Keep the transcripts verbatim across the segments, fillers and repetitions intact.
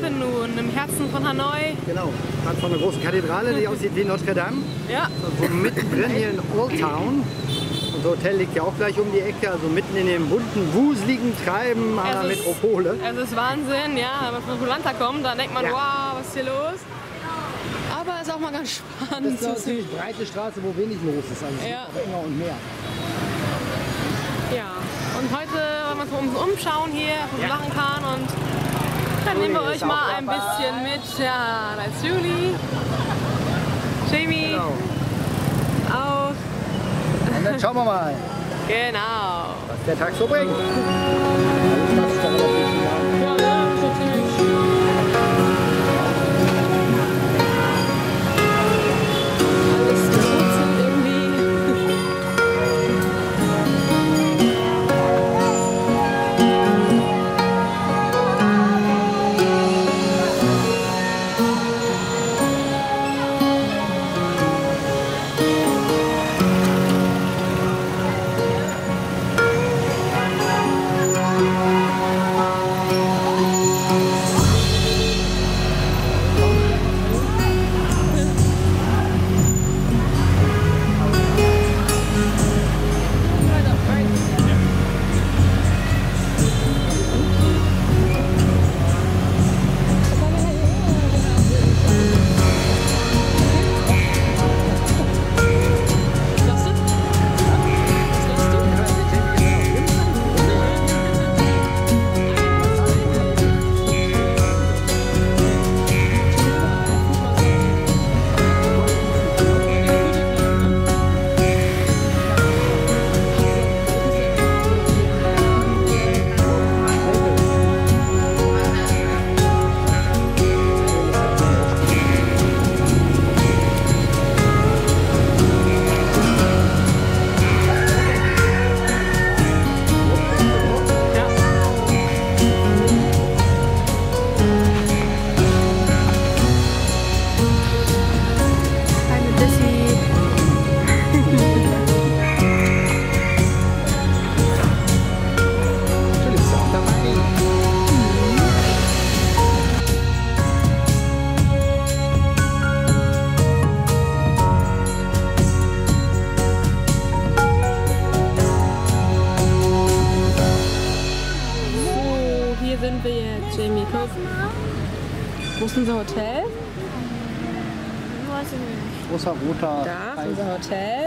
Pampenu, im Herzen von Hanoi. Genau, gerade von der großen Kathedrale, die aussieht wie Notre-Dame. Ja. Also mittendrin hier in Old Town. Das Hotel liegt ja auch gleich um die Ecke, also mitten in dem bunten, wuseligen Treiben einer Metropole. Es ist Wahnsinn, ja, wenn man von Polanta kommt, dann denkt man, ja, wow, was ist hier los? Aber es ist auch mal ganz spannend. Das ist eine ziemlich breite Straße, wo wenig los ist, also ja, auch enger und mehr. Ja, und heute wollen wir uns um, umschauen hier auf dem Lachenkahn und dann nehmen wir euch mal ein bisschen mit. Ja, da ist Julie, Jamie, auch. Und dann schauen wir mal, genau, was der Tag so bringt. Wo ist unser Hotel? Großer roter. Da ist unser Hotel.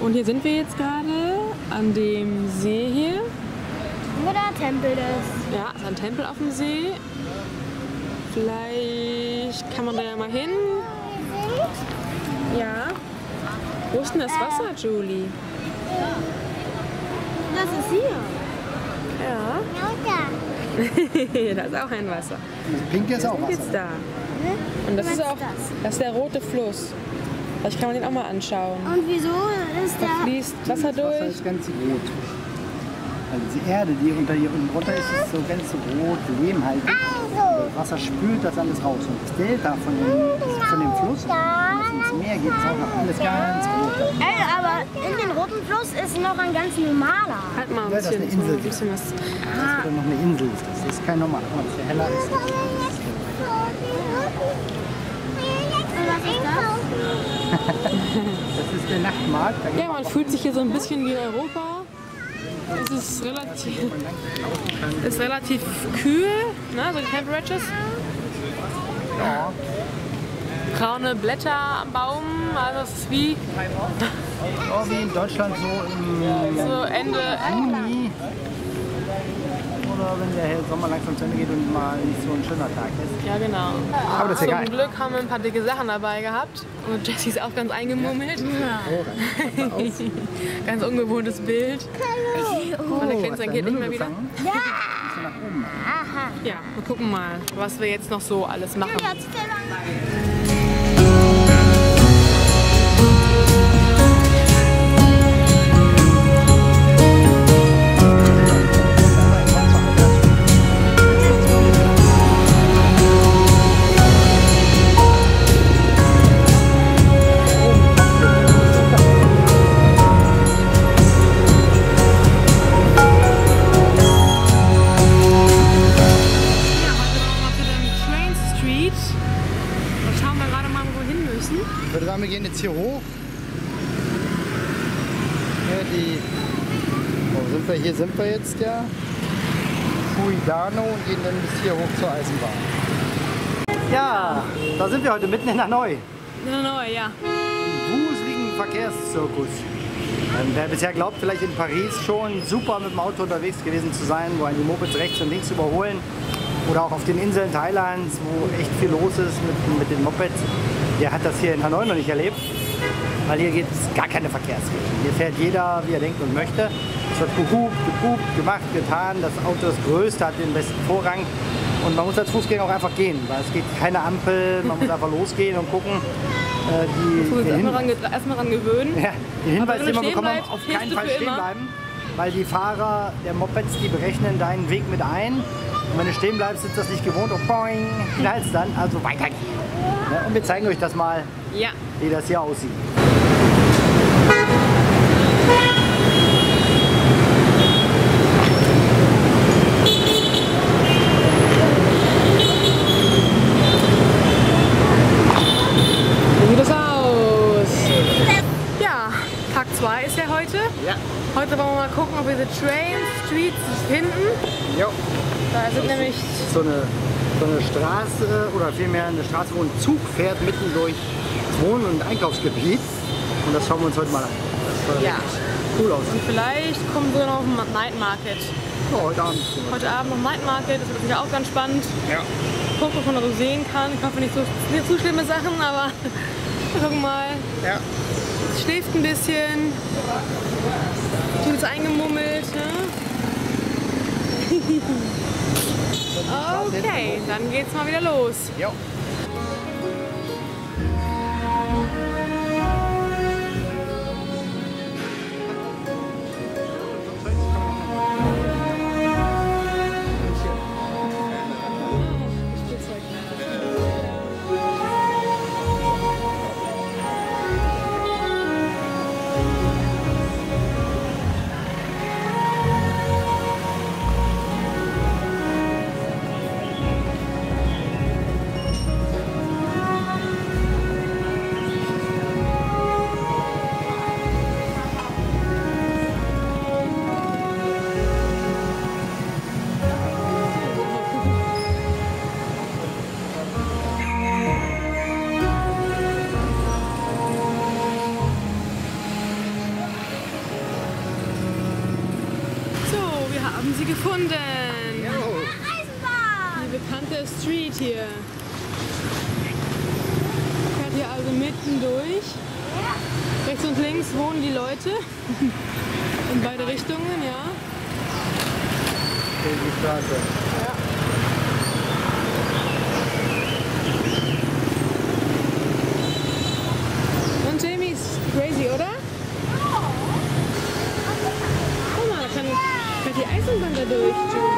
Und hier sind wir jetzt gerade an dem See hier. Wo der Tempel ist. Ja, ist ein Tempel auf dem See. Vielleicht kann man da ja mal hin. Ja. Wo ist denn das Wasser, Julie? Das ist hier. Ja. Da ist auch ein Wasser. Pink ist auch Wasser. Da. Und das ist auch, das ist der rote Fluss. Vielleicht kann man den auch mal anschauen. Und wieso ist der? Da fließt Wasser durch. Das Wasser ist ganz rot. Also die Erde, die unter hier unten runter ist, ist so ganz rot, lehmhaltig. Das Wasser spült das alles raus. Und das Delta von dem, von dem Fluss, wenn es ins Meer geht, ist auch noch alles ganz rot. Ey, aber in den roten Fluss ist noch ein ganz normaler. Halt mal ein bisschen, ja, das ist eine Insel. Ein bisschen was. Ah. Das ist noch eine Insel. Das ist kein normaler. Das ist heller. Ist. Das ist der Nachtmarkt. Ja, man fühlt sich hier so ein bisschen wie in Europa. Es ist relativ, ist relativ kühl, ne, so die Temperatures. Ja. Braune Blätter am Baum, also es ist wie, oh, wie in Deutschland so, so Ende Juni. Oder wenn der Sommer langsam zu Ende geht und mal nicht so ein schöner Tag ist. Ja, genau. Aber das ist ja geil. Zum Glück haben wir ein paar dicke Sachen dabei gehabt. Und Jessie ist auch ganz eingemummelt. Ja. Ja. Oh, ganz ungewohntes Bild. Oh, und der Klinzern geht nicht mehr wieder. Ja. Ja, wir gucken mal, was wir jetzt noch so alles machen. Ich würde sagen, wir gehen jetzt hier hoch. Hier die, wo sind wir? Hier sind wir jetzt ja. Fuidano und gehen dann bis hier hoch zur Eisenbahn. Ja, da sind wir heute mitten in Hanoi. In Hanoi, ja. Im wuseligen Verkehrszirkus. Wer bisher glaubt, vielleicht in Paris schon super mit dem Auto unterwegs gewesen zu sein, wo einen die Mopeds rechts und links überholen, oder auch auf den Inseln Thailands, wo echt viel los ist mit, mit den Mopeds, der hat das hier in Hanoi noch nicht erlebt, weil hier gibt es gar keine Verkehrsregeln. Hier fährt jeder, wie er denkt und möchte. Es wird gehupt, gehupt, gemacht, getan, das Auto ist das Größte, hat den besten Vorrang und man muss als Fußgänger auch einfach gehen, weil es geht keine Ampel, man muss einfach losgehen und gucken. Die, den erstmal ran, erst ran gewöhnen. Ja, den Hinweis, den wir bekommen haben, auf keinen Fall stehen bleiben, weil die Fahrer der Mopeds, die berechnen deinen Weg mit ein. Und wenn du stehen bleibst, ist das nicht gewohnt und boing, knallst dann, also weitergehen. Ja, und wir zeigen euch das mal, ja, wie das hier aussieht. Heute wollen wir mal gucken, ob wir die Train Streets finden. Jo. Da sind das nämlich so eine, so eine Straße, oder vielmehr eine Straße, wo ein Zug fährt, mitten durch das Wohn- und Einkaufsgebiet. Und das schauen wir uns heute mal an. Das soll ja cool aussehen. Und vielleicht kommen wir noch auf den Night Market. Ja, heute Abend. Heute Abend noch Night Market, das wird natürlich auch ganz spannend. Ja. Gucken, was man da so sehen kann. Ich hoffe nicht so, nicht so schlimme Sachen, aber gucken mal. Ja. Es schläft ein bisschen. Du bist eingemummelt, ne? Okay, dann geht's mal wieder los. Jo. Sie gefunden. Die bekannte Street hier. Fährt hier also mitten durch. Rechts und links wohnen die Leute. In beide Richtungen, ja. Die Straße. Ja. Und Jamie ist crazy, oder? Guck mal, da kann die Eisenbahn da durch, Julie.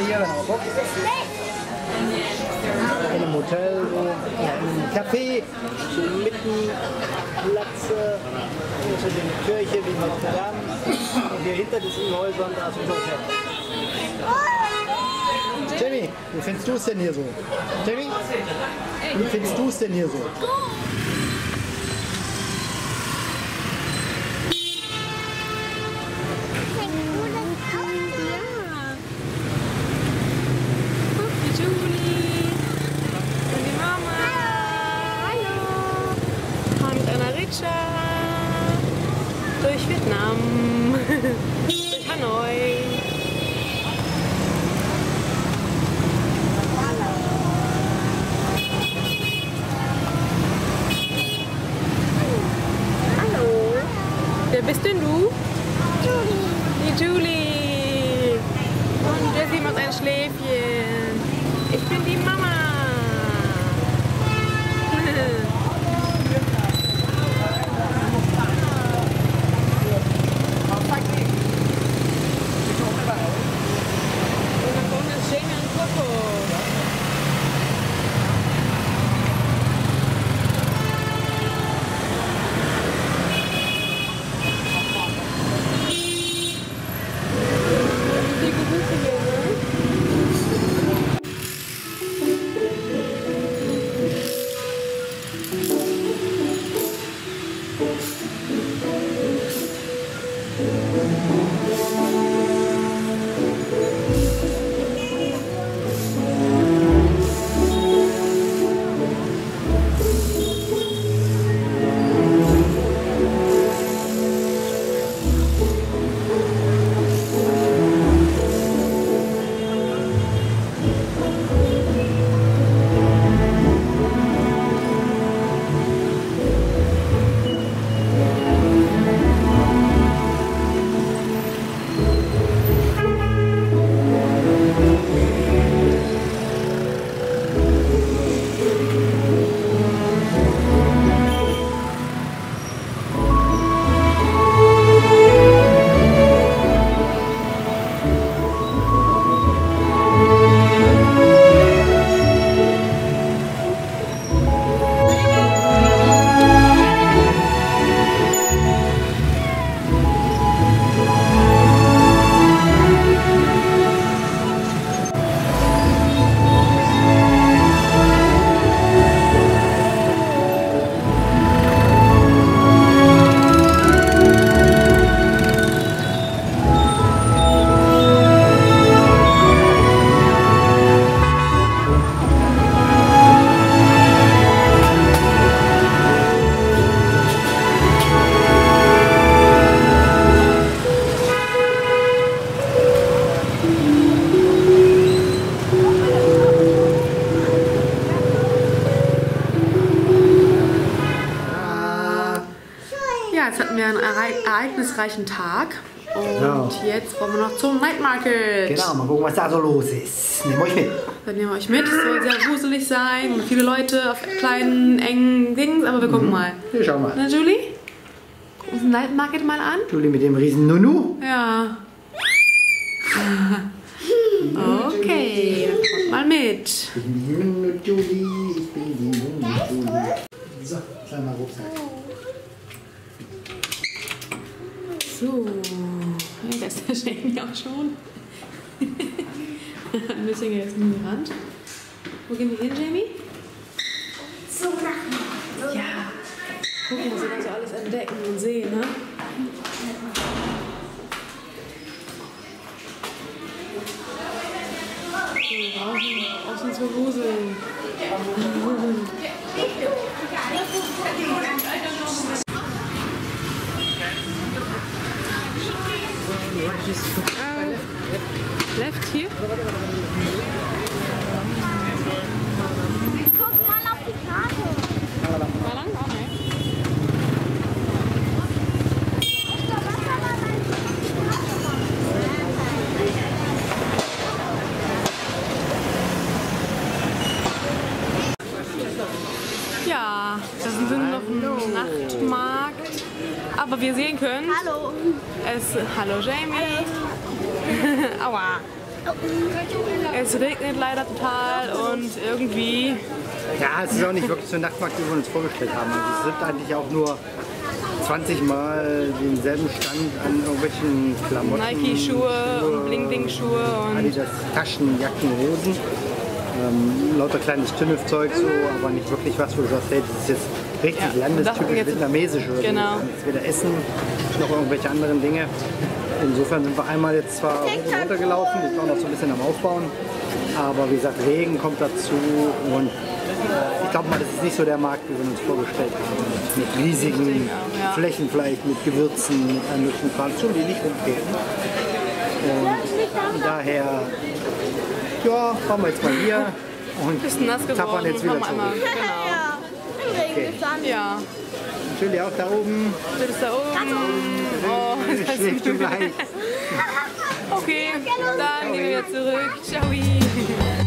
wir hier, genau, guck. In einem Hotel, ja, in einem Café, mitten Platz, zwischen der Kirche wie Notre-Dame. Und hier hinter diesen Häusern, da ist unser Hotel. Jamie, wie findest du es denn hier so? Jamie, wie findest du es denn hier so? Durch Vietnam, durch Hanoi. Hallo. Wer bist denn du? Julie. Die Julie. Und Jessie macht ein Schläfchen. Ich bin die Mama. Ereignisreichen Tag und genau. Jetzt wollen wir noch zum Night Market. Genau, mal gucken, was da so los ist. Nehmen wir euch mit. Dann nehmen wir euch mit. Es soll sehr wuselig sein und viele Leute auf kleinen, engen Dings, aber wir gucken mhm. mal. Wir schauen mal. Na, Julie? Gucken wir den Night Market mal an? Julie mit dem riesen Nunu? Ja. Okay, kommt mal mit. Ich bin die Nunu, Julie. Ich bin die Nunu, Julie. So, kleiner Rucksack. So, das versteckt mich auch schon. Ein bisschen jetzt in die Rand. Wo gehen wir hin, Jamie? So nach. Ja. Gucken, was wir da so alles entdecken und sehen, ne? Wir brauchen auch schon zu gruseln. Auf. Left hier. Guck mal auf die Karte. War lang? Auch nicht. Ja, das sind wir noch im Nachtmarkt. Aber wir sehen können. Hallo. Es, hallo Jamie. Aua. Es regnet leider total und irgendwie... Ja, es ist auch nicht wirklich so ein Nachtmarkt, wie wir uns vorgestellt haben. Es sind eigentlich auch nur zwanzig Mal denselben Stand an irgendwelchen Klamotten. Nike-Schuhe und Bling-Bling-Schuhe und... Adidas, Taschen, Jacken, Hosen. Ähm, lauter kleines Tünnelzeug, so, aber nicht wirklich was, wo du sagst, hey, das ist jetzt richtig ja, landestypisch vietnamesisch oder genau. Jetzt weder Essen noch irgendwelche anderen Dinge. Insofern sind wir einmal jetzt zwar runtergelaufen, jetzt auch noch so ein bisschen am Aufbauen, aber wie gesagt, Regen kommt dazu und ich glaube mal, das ist nicht so der Markt, wie wir uns vorgestellt haben. Mit riesigen ja. Flächen vielleicht, mit Gewürzen, mit allen möglichen Pflanzen, die nicht umgehen. Und daher, ja, fahren wir jetzt mal hier und tappern jetzt wieder zurück. Okay. Ja. Natürlich auch da oben. Das ist da oben. Oh, das schläft du gleich. Okay, dann gehen wir zurück. Ciao.